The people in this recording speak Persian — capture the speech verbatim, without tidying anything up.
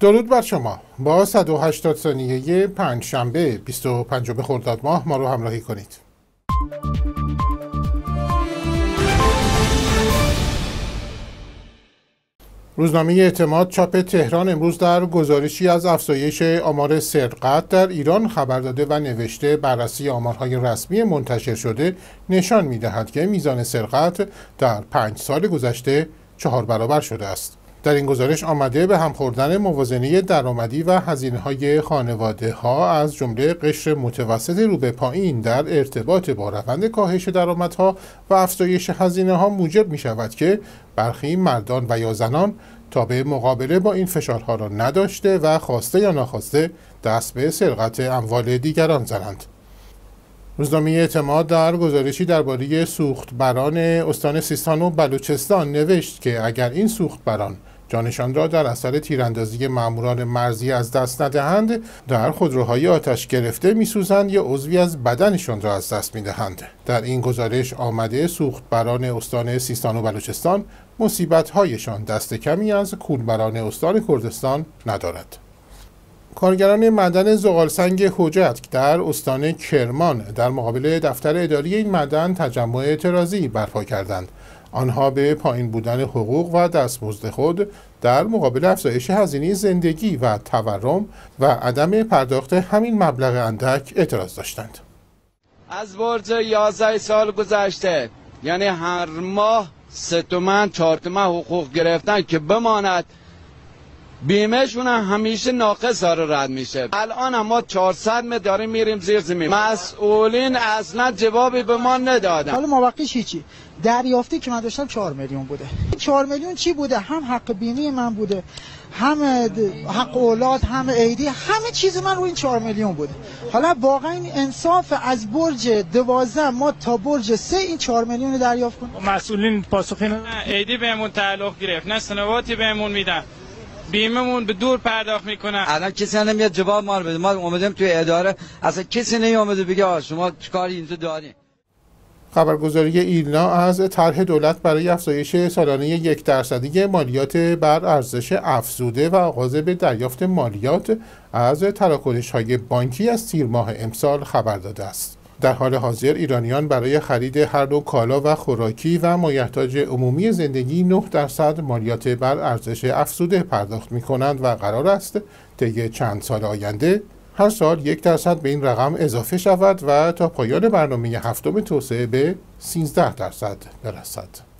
درود بر شما. با صد و هشتاد ثانیه پنج شنبه بیست و پنج خرداد ماه ما رو همراهی کنید. روزنامه اعتماد چاپ تهران امروز در گزارشی از افزایش آمار سرقت در ایران خبر داده و نوشته بررسی آمارهای رسمی منتشر شده نشان می‌دهد که میزان سرقت در پنج سال گذشته چهار برابر شده است. در این گزارش آمده به هم خوردن موازنه درآمدی و هزینه‌های خانواده‌ها از جمله قشر متوسط رو به پایین در ارتباط با روند کاهش درآمدها و افزایش هزینه‌ها موجب می‌شود که برخی مردان و یا زنان تابع مقابله با این فشارها را نداشته و خواسته یا ناخواسته دست به سرقت اموال دیگران زنند. روزنامه اعتماد در گزارشی درباره سوختبران استان سیستان و بلوچستان نوشت که اگر این سوختبران جانشان را در اثر تیراندازی ماموران مرزی از دست ندهند، در خودروهای آتش گرفته میسوزند یا عضوی از بدنشان را از دست میدهند. در این گزارش آمده سوختبران استان سیستان و بلوچستان مصیبت‌هایشان دست کمی از کولبران استان کردستان ندارد. کارگران معدن زغالسنگ حجت در استان کرمان در مقابل دفتر اداری این معدن تجمع اعتراضی برپا کردند. آنها به پایین بودن حقوق و دستمزد خود در مقابل افزایش هزینه زندگی و تورم و عدم پرداخت همین مبلغ اندک اعتراض داشتند. از برج یازده سال گذشته، یعنی هر ماه سه تومن چهار تومن حقوق گرفتن که بماند، بیمه شون همیشه ناقص ها رو رد میشه. الان هم ما چهارصد متر داریم میریم زیر زمین، مسئولین اصلا جوابی به ما ندادن. حالا موقعش هیچی، دریافتی که من داشتم چهار میلیون بوده. چهار میلیون چی بوده؟ هم حق بیمه من بوده، هم حق اولاد، هم عیدی، همه چیز من روی این چهار میلیون بوده. حالا واقعا این انصاف از برج دوازده ما تا برج سه این چهار میلیون رو دریافت کن. مسئولین پاسخین عیدی بهمون تعلق گرفت، نه سنواتی بهمون میدن، بیممون به دور پرداخت میکنن. الان کسی نمیاد جواب ما رو بده. ما اومدیم توی اداره، اصلا کسی نیومده بگه آ شما چیکار اینجا دارین. خبرگزاری ایلنا از طرح دولت برای افزایش سالانه یک درصدی مالیات بر ارزش افزوده و آغاز به دریافت مالیات از تراکنش‌های بانکی از تیر ماه امسال خبر داده است. در حال حاضر ایرانیان برای خرید هر نوع کالا و خوراکی و مایحتاج عمومی زندگی نه درصد مالیات بر ارزش افزوده پرداخت می کنند و قرار است طی چند سال آینده هر سال یک درصد به این رقم اضافه شود و تا پایان برنامه هفتم توسعه به سیزده درصد برسد.